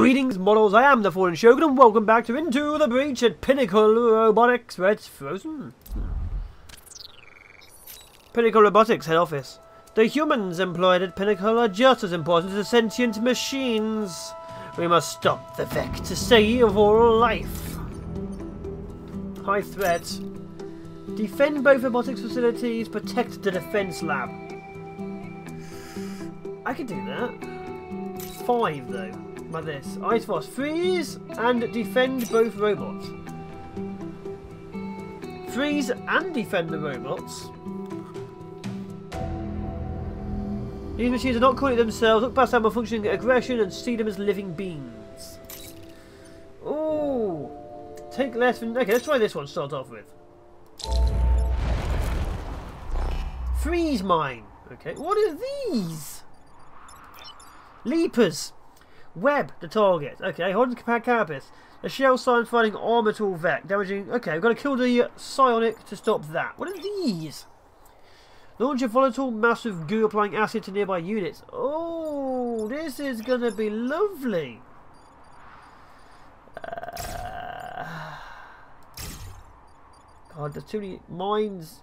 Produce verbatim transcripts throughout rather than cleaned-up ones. Greetings, models, I am the Fallen Shogun, and welcome back to Into the Breach at Pinnacle Robotics, where it's frozen. Pinnacle Robotics head office. The humans employed at Pinnacle are just as important as sentient machines. We must stop the V E C to save all life. High threat. Defend both robotics facilities, protect the defense lab. I could do that. Five, though. Like this. Ice Force, freeze and defend both robots. Freeze and defend the robots. These machines are not cooling themselves. Look past our malfunctioning aggression and see them as living beings. Ooh. Take less than... Okay, let's try this one to start off with. Freeze mine. Okay, what are these? Leapers. Web the target. Okay, hold the carapace. A shell sign fighting armor tool V E C. Damaging. Okay, we've got to kill the psionic to stop that. What are these? Launch a volatile mass of goo applying acid to nearby units. Oh, this is going to be lovely. Uh, God, there's too many mines.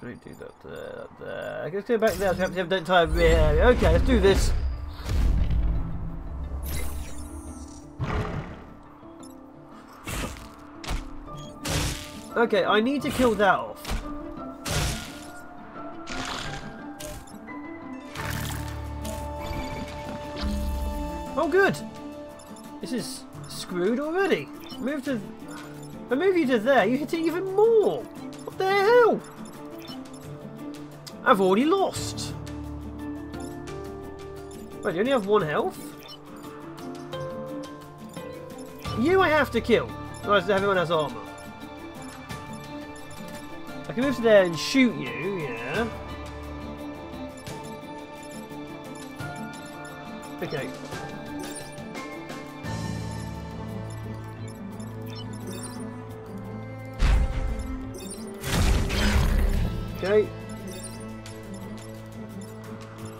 Can we do that there, that there? I can go back there, so I have to have the entire rear area. Okay, let's do this. Okay, I need to kill that off. Oh good! This is screwed already. Move to... I move you to there, you hit it even more! What the hell? I've already lost. Wait, you only have one health? You I have to kill. Otherwise everyone has armour. I can move to there and shoot you, yeah. Okay. Okay.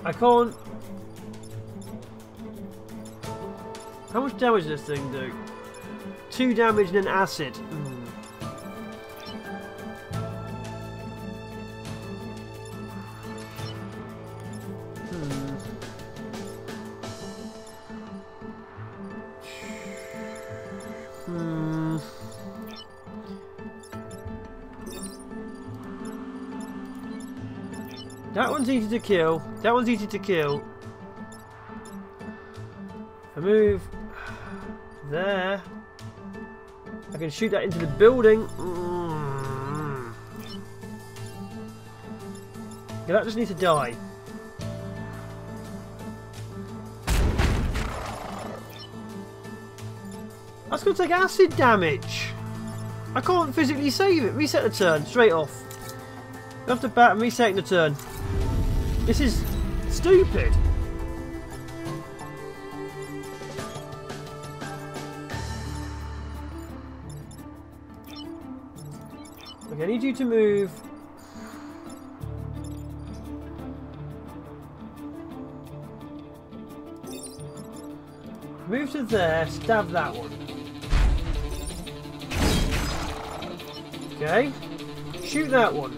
I can't... How much damage does this thing do? Two damage and an acid. Mm. Hmm. Hmm. That one's easy to kill. That one's easy to kill. I move there. I can shoot that into the building. Mm. Yeah, that just needs to die. That's going to take acid damage. I can't physically save it. Reset the turn. Straight off. Off the bat and resetting the turn. This is stupid. Okay, I need you to move. Move to there, stab that one. Okay. Shoot that one.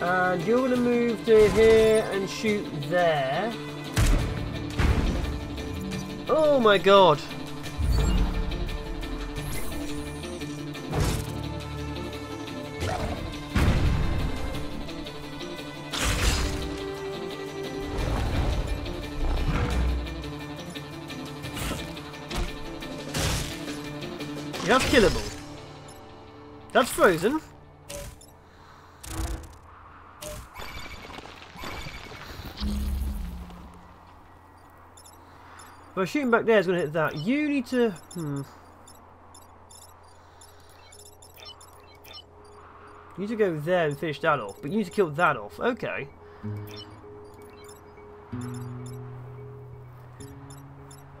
And you're going to move to here and shoot there. Oh my god. That's killable. That's frozen. Well, shooting back there is going to hit that. You need to... Hmm. You need to go there and finish that off. But you need to kill that off. Okay.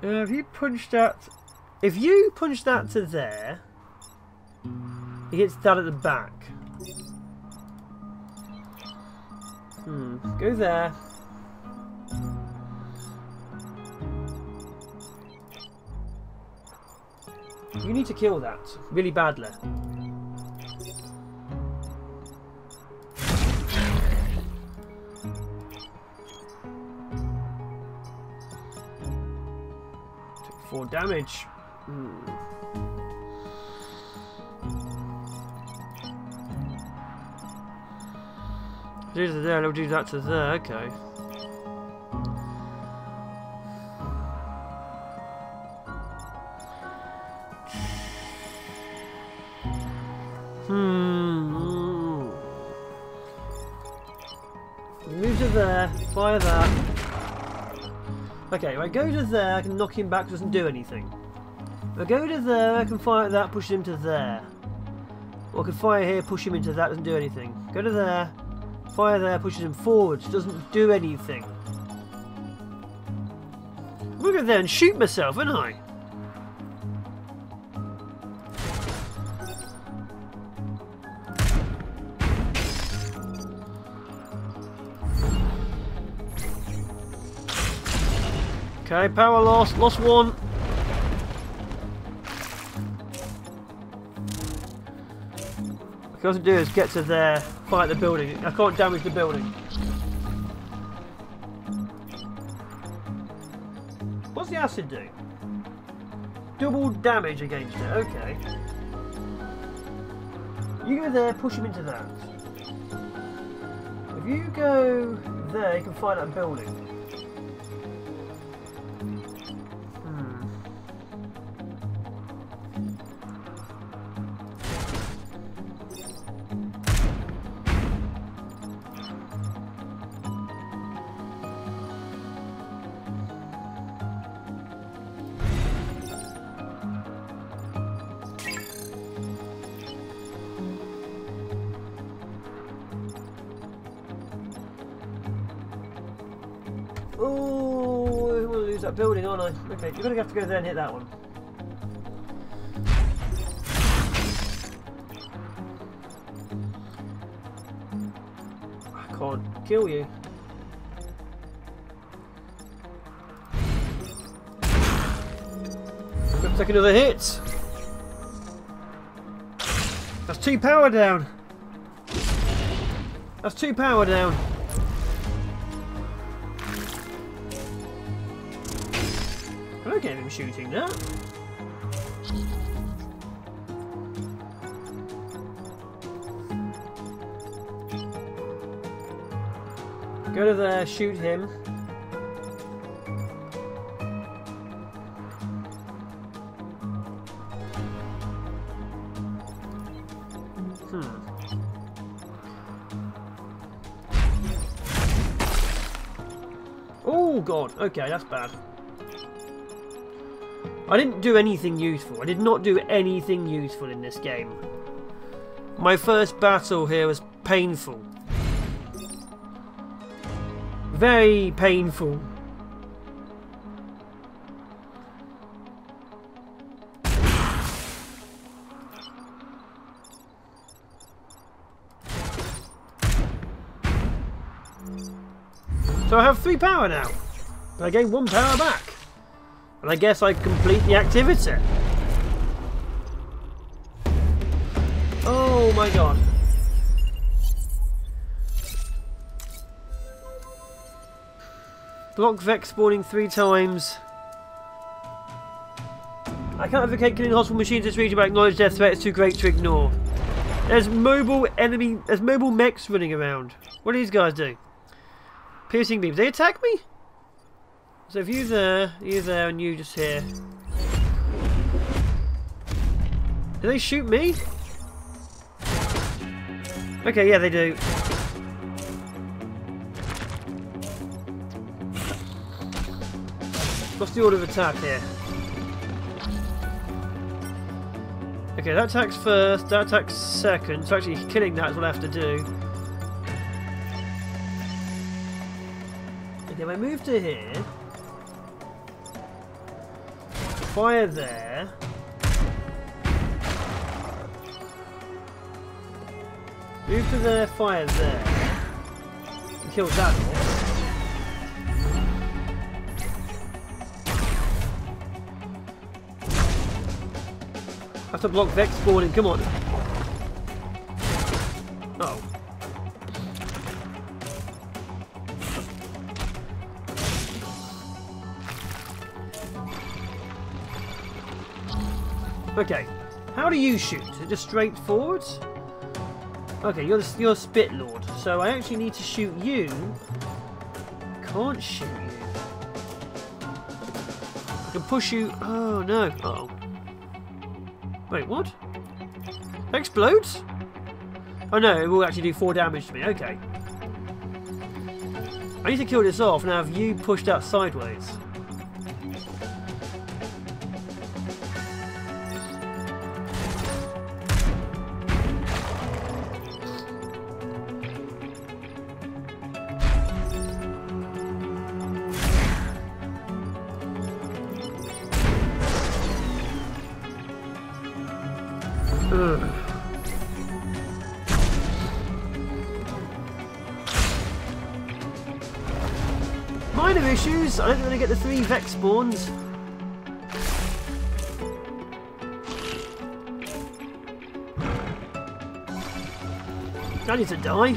Uh, if you punch that... If you punch that to there... It hits that at the back. Hmm, go there. You need to kill that really badly. Took four damage. Hmm. Do that there, I'll do that to there, okay. Hmm. Move to there, fire that. Okay, if I go to there, I can knock him back, doesn't do anything. If I go to there, I can fire at that, push him to there. Or I can fire here, push him into that, doesn't do anything. Go to there. Fire there pushes him forwards, doesn't do anything. I'm gonna go there and shoot myself, aren't I? Okay, power loss, lost one. What I have to do is get to there. Fight the building. I can't damage the building. What's the acid do? Double damage against it. Okay. You go there, push him into that. If you go there, you can fight that building. Oh, I want to lose that building, aren't I? Okay, you're going to have to go there and hit that one. I can't kill you. I'm going to take another hit. That's two power down. That's two power down. I gave him shooting now. Go to there, shoot him. Hmm. Oh god, okay, that's bad. I didn't do anything useful. I did not do anything useful in this game. My first battle here was painful. Very painful. So I have three power now. But I gained one power back. And I guess I complete the activity. Oh my god. Block V E C spawning three times. I can't advocate killing hostile machines in this region, but acknowledge their threat is too great to ignore. There's mobile enemy, there's mobile mechs running around. What do these guys do? Piercing beams. They attack me? So if you there, you there, and you just here. Do they shoot me? Okay, yeah, they do. What's the order of attack here? Okay, that attack's first, that attack's second, so actually killing that is what I have to do. Okay, if I move to here... Fire there. Move to there, fire there. kill that. I have to block Vex spawning, come on. Oh. Okay, how do you shoot? Is it just straightforward? Okay, you're the, you're Spit Lord, so I actually need to shoot you. Can't shoot you. I can push you. Oh no! Uh oh. Wait, what? Explodes? Oh no! It will actually do four damage to me. Okay. I need to kill this off and have you pushed out sideways. Minor issues, I don't really get the three Vex spawns. I need to die.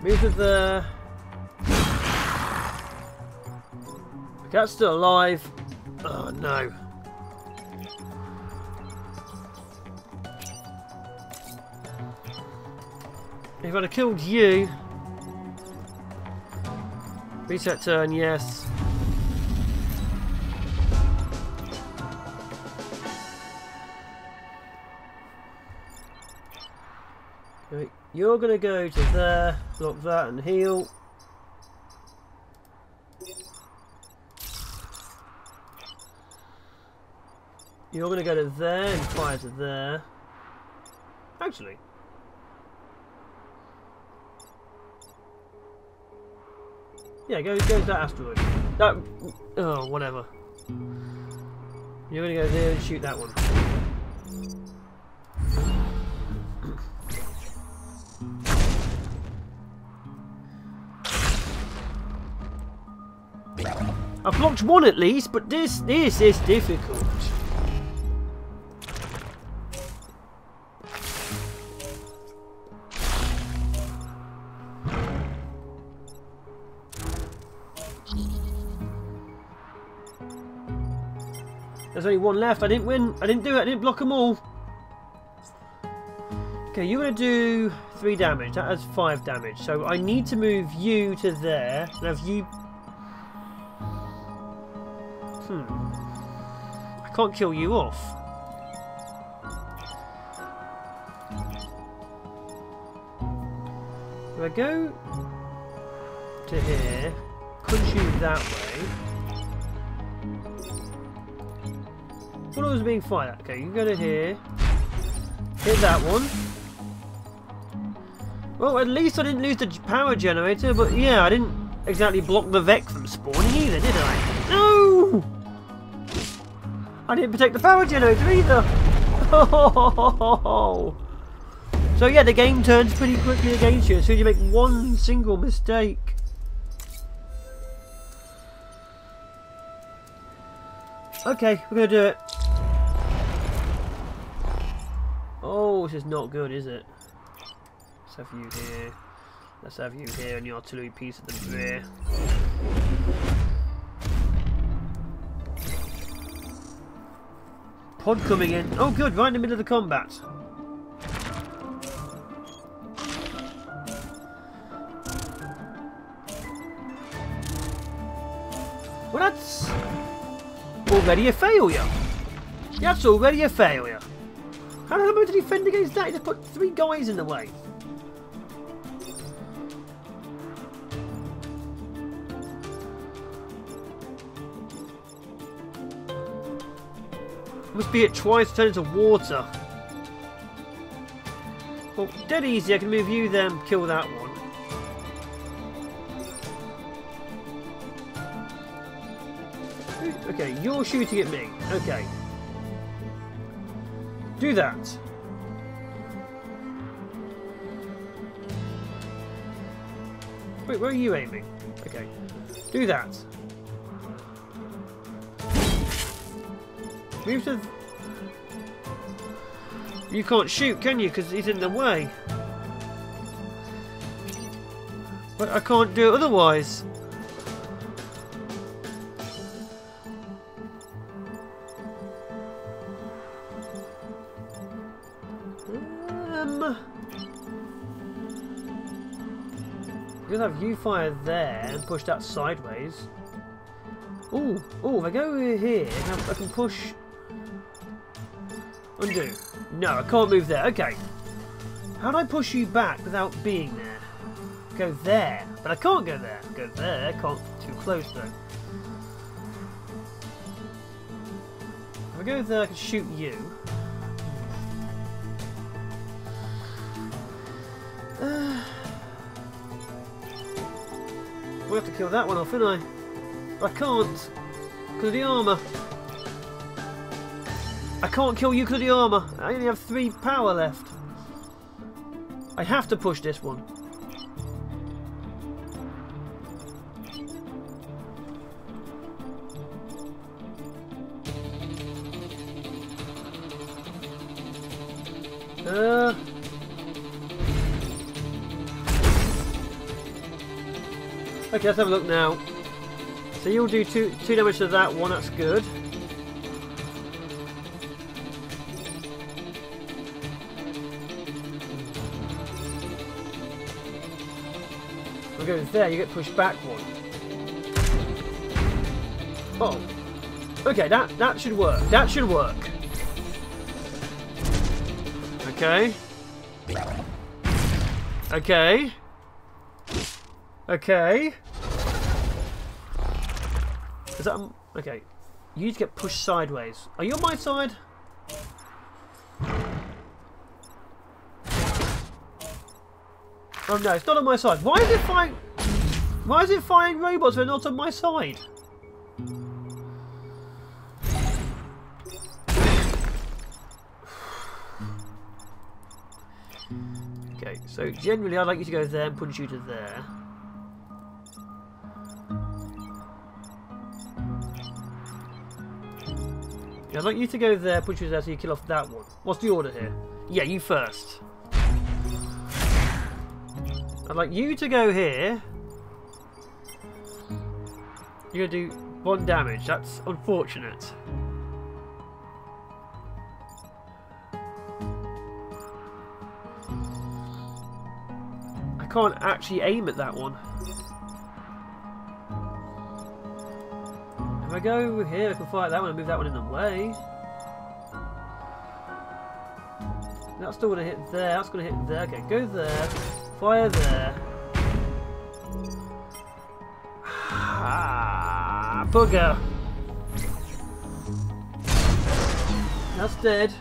Move to the... The cat's still alive. Oh no. If I'd have killed you. Reset turn, yes. You're gonna go to there, block that and heal. You're gonna go to there and fire to there. Actually. Yeah, go, go to that asteroid. That, oh, whatever. You're gonna go there and shoot that one. I've blocked one at least, but this this is difficult. There's only one left. I didn't win. I didn't do it. I didn't block them all. Okay, you're gonna do three damage. That has five damage. So I need to move you to there, and have you. Hmm. I can't kill you off. If I go to here, punch you that way. What was being fired? Okay, you go to here, hit that one. Well, at least I didn't lose the power generator, but yeah, I didn't exactly block the Vec from spawning either, did I? No! I didn't protect the power generator either! Oh. So yeah, the game turns pretty quickly against you as soon as you make one single mistake. Okay, we're gonna do it. Oh, this is not good, is it? Let's have you here. Let's have you here and your artillery piece of the rear. Pod coming in. Oh good, right in the middle of the combat. Well, that's already a failure. That's already a failure. How am I going to defend against that? He just put three guys in the way. Must be it twice turned into water. Well, dead easy. I can move you then, kill that one. Okay, you're shooting at me. Okay. Do that. Wait, where are you aiming? Okay. Do that. Move to... You can't shoot, can you? Because he's in the way. But I can't do it otherwise. Um... I'm going to have you fire there and push that sideways. Ooh, ooh, if I go over here, I can push... Undo. No, I can't move there. Okay. How do I push you back without being there? Go there. But I can't go there. Go there. Can't. Too close, though. If I go there, I can shoot you. Uh, we'll have to kill that one off, won't I? But I can't. Because of the armour. I can't kill you because of the armour. I only have three power left. I have to push this one. Uh. Okay, let's have a look now. So you'll do two, two damage to that one. That's good. Go there, you get pushed back one. Oh, okay, that that should work. That should work. Okay. Okay. Okay. Is that um, okay? You need to get pushed sideways. Are you on my side? Oh no, it's not on my side. Why is it firing? Why is it firing robots when not on my side? Okay, so generally I'd like you to go there and punch you to there. Yeah, I'd like you to go there, punch you to there, so you kill off that one. What's the order here? Yeah, you first. I'd like you to go here. You're going to do one damage. That's unfortunate. I can't actually aim at that one. If I go over here, I can fire that one and move that one in the way. That's still going to hit there. That's going to hit there. Okay, go there. Fire there. Ah, bugger. That's dead.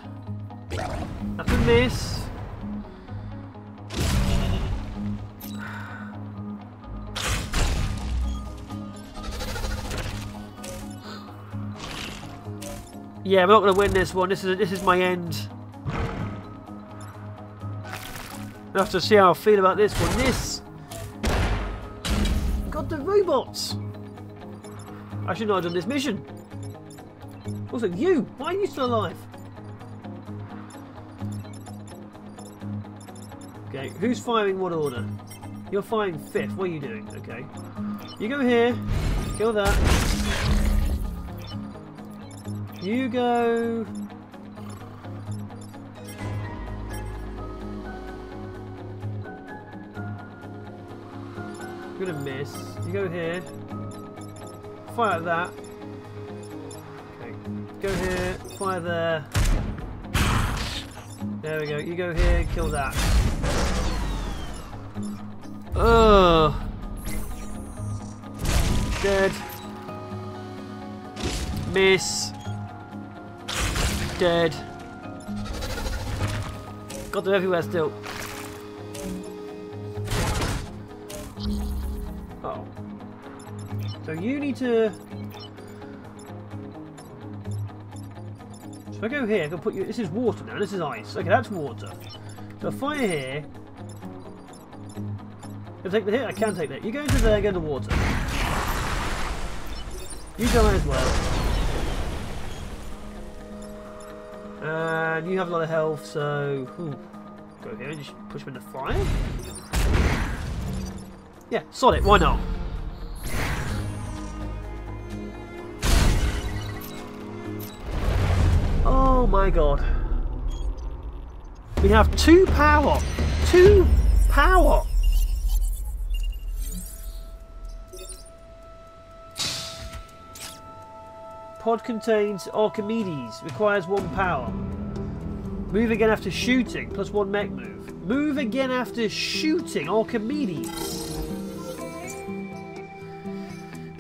That's a miss. Yeah, I'm not going to win this one. This is this is my end. I'll have to see how I feel about this one. This! God, the robots! I should not have done this mission. Also, you! Why are you still alive? Okay, who's firing what order? You're firing fifth. What are you doing? Okay. You go here. Kill that. You go... You're gonna miss. You go here. Fire at that. Okay. Go here. Fire there. There we go. You go here. Kill that. Ugh. Dead. Miss. Dead. God, they're everywhere still. So you need to So if I go here, I can put you. This is water now. This is ice. Okay, that's water. So fire here. Can I take the hit? I can take that. You go into there, go to water. You go as well. And you have a lot of health, so ooh. Go here and just push him in the fire. Yeah, solid. Why not? Oh my god. We have two power. Two power. Pod contains Archimedes. Requires one power. Move again after shooting. Plus one mech move. Move again after shooting. Archimedes.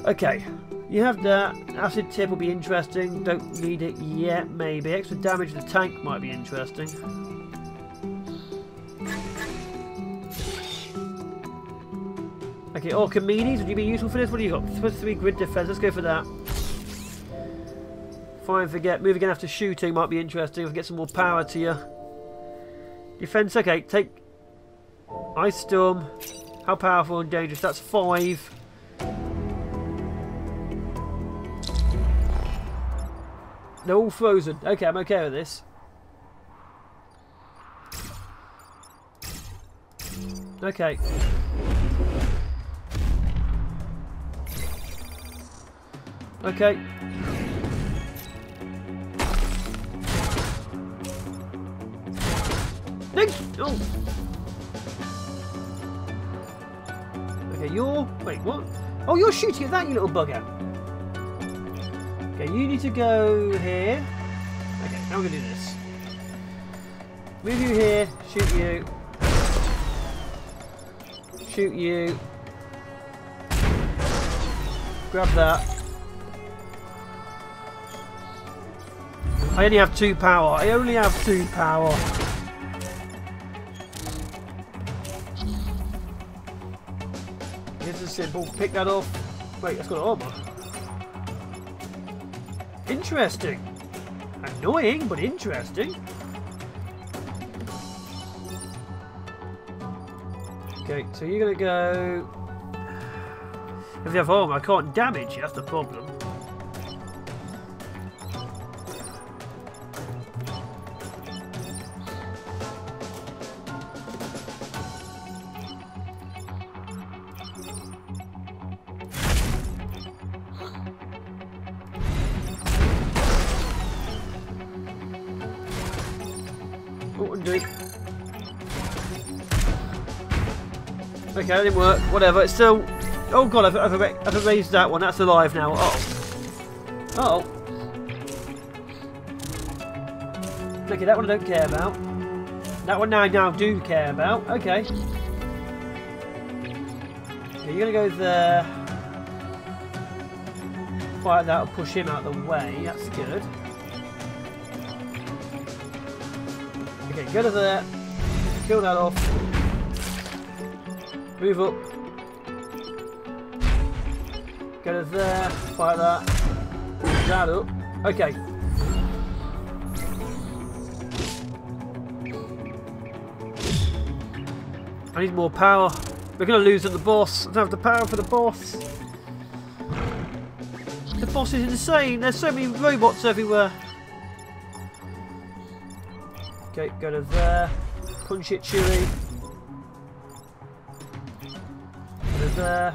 Okay. You have that. Acid tip will be interesting. Don't need it yet, maybe. Extra damage to the tank might be interesting. Okay, Archimedes, would you be useful for this? What do you got? Plus three grid defense. Let's go for that. Fine, forget. Move again after shooting might be interesting. I can get some more power to you. Defense, okay. Take Ice Storm. How powerful and dangerous? That's five. They're all frozen. Okay, I'm okay with this. Okay. Okay. Oh. Okay, you're... Wait, what? Oh, you're shooting at that, you little bugger. Okay, you need to go here. Okay, now we're going to do this. Move you here, shoot you. Shoot you. Grab that. I only have two power. I only have two power. This is simple. Pick that off. Wait, that's got armor. Interesting. Annoying, but interesting. Okay, so you're going to go... If they have armor, I can't damage you. That's the problem. Okay, that didn't work. Whatever. It's still... Oh god, I've, I've, I've erased that one. That's alive now. Uh-oh. Uh-oh. Okay, that one I don't care about. That one I now do care about. Okay. Okay, you're going to go there. Fire that will push him out of the way. That's good. Okay, go to there. Kill that off. Move up. Get her there. Fire that. Move that up. Okay. I need more power. We're going to lose at the boss. I don't have the power for the boss. The boss is insane. There's so many robots everywhere. Okay, go to there. Punch it, Chewie. There.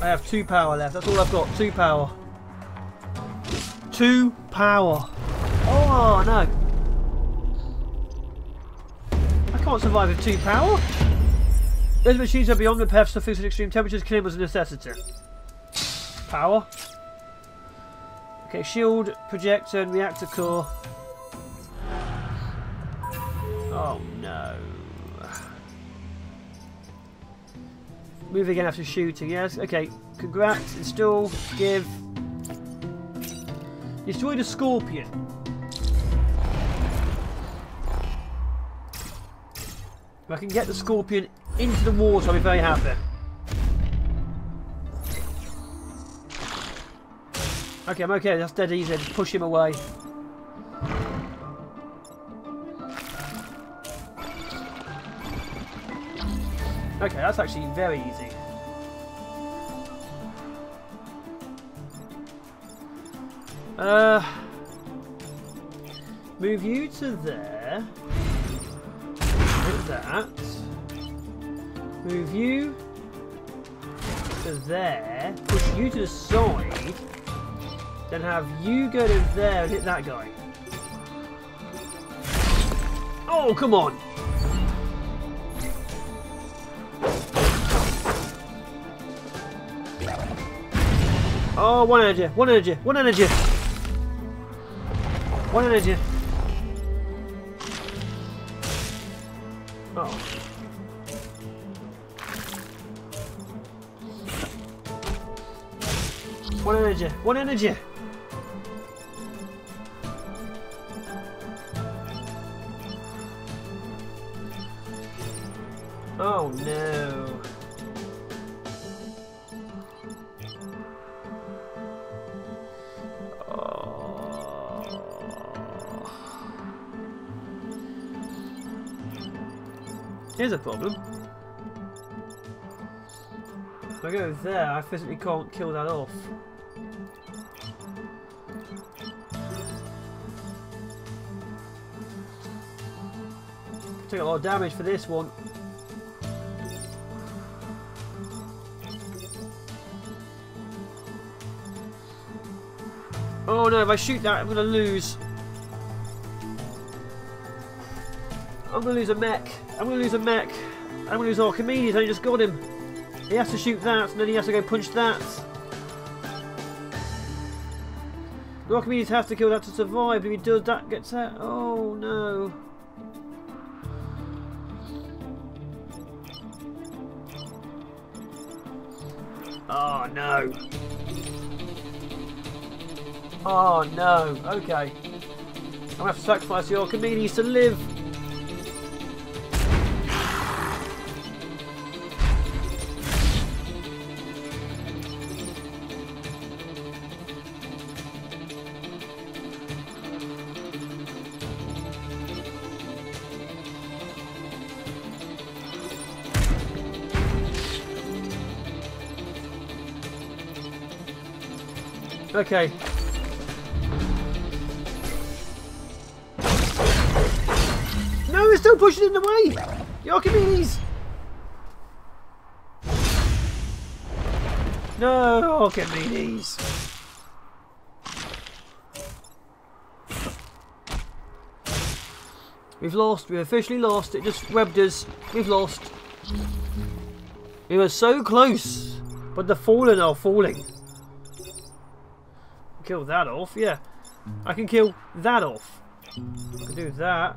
I have two power left. That's all I've got. Two power. Two power. Oh no! I can't survive with two power. Those machines are beyond repair. So fixed at extreme temperatures, killing was a necessity. Power. Okay, shield, projector, and reactor core. Oh no. Move again after shooting, yes. Okay, congrats, install, give. Destroy the scorpion. If I can get the scorpion into the water, I'll be very happy. Okay, I'm okay. That's dead easy. Just push him away. Okay, that's actually very easy. Uh, move you to there. Do that. Move you to there. Push you to the side. Then have you go to there and hit that guy. Oh, come on! Oh, one energy, one energy, one energy! One energy! Oh. One energy, one energy! Oh no. Oh. Here's a problem. If I go there, I physically can't kill that off. Took a lot of damage for this one. Oh no, if I shoot that, I'm going to lose. I'm going to lose a mech. I'm going to lose a mech. I'm going to lose Archimedes. I just got him. He has to shoot that, and then he has to go punch that. And Archimedes has to kill that to survive, but if he does, that gets out. Oh no. Oh no. Oh no, okay. I'm gonna have to sacrifice the Archimedes to live. Okay. No, it's still pushing in the way! The Archimedes! No, Archimedes! We've lost, we've officially lost, it just webbed us. We've lost. We were so close, but the fallen are falling. Kill that off, yeah. I can kill that off. I can do that.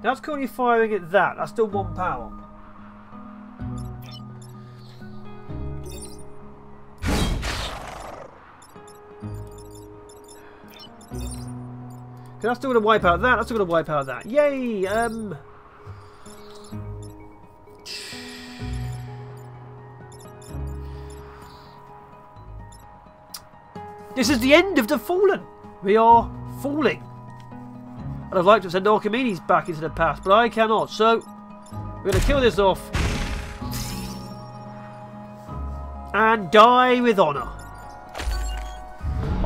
That's currently firing at that. That's still one power. Cause that's still gonna wipe out that. That's still gonna wipe out that. Yay! Um. This is the end of the Fallen! We are falling! And I'd like to send Archimedes back into the past, but I cannot, so we're going to kill this off. And die with honour.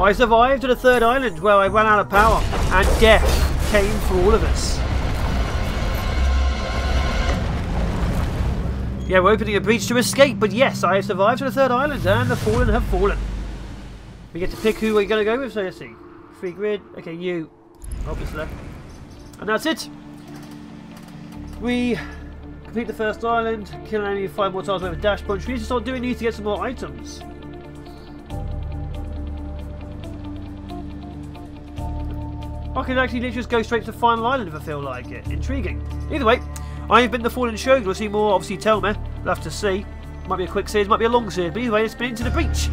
I survived to the third island where I ran out of power, and death came for all of us. Yeah, we're opening a breach to escape, but yes, I have survived to the third island, and the Fallen have fallen. We get to pick who we're going to go with, so let's see. Free grid. Okay, you. Obviously. And that's it. We complete the first island, kill an enemy five more times with a dash punch. We need to start doing these to get some more items. I can actually literally just go straight to the final island if I feel like it. Intriguing. Either way, I've been the Fallen Shogun. We'll see more, obviously, tell me. We'll have to see. Might be a quick series, might be a long series, but either way, it's been Into the Breach.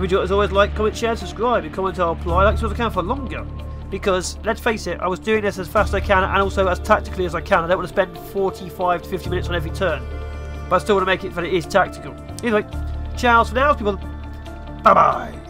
As always, like, comment, share, subscribe, and comment or apply. I like to do I can for longer because, let's face it, I was doing this as fast as I can and also as tactically as I can. I don't want to spend forty-five to fifty minutes on every turn, but I still want to make it that it is tactical. Anyway, ciao for now, people. Bye-bye.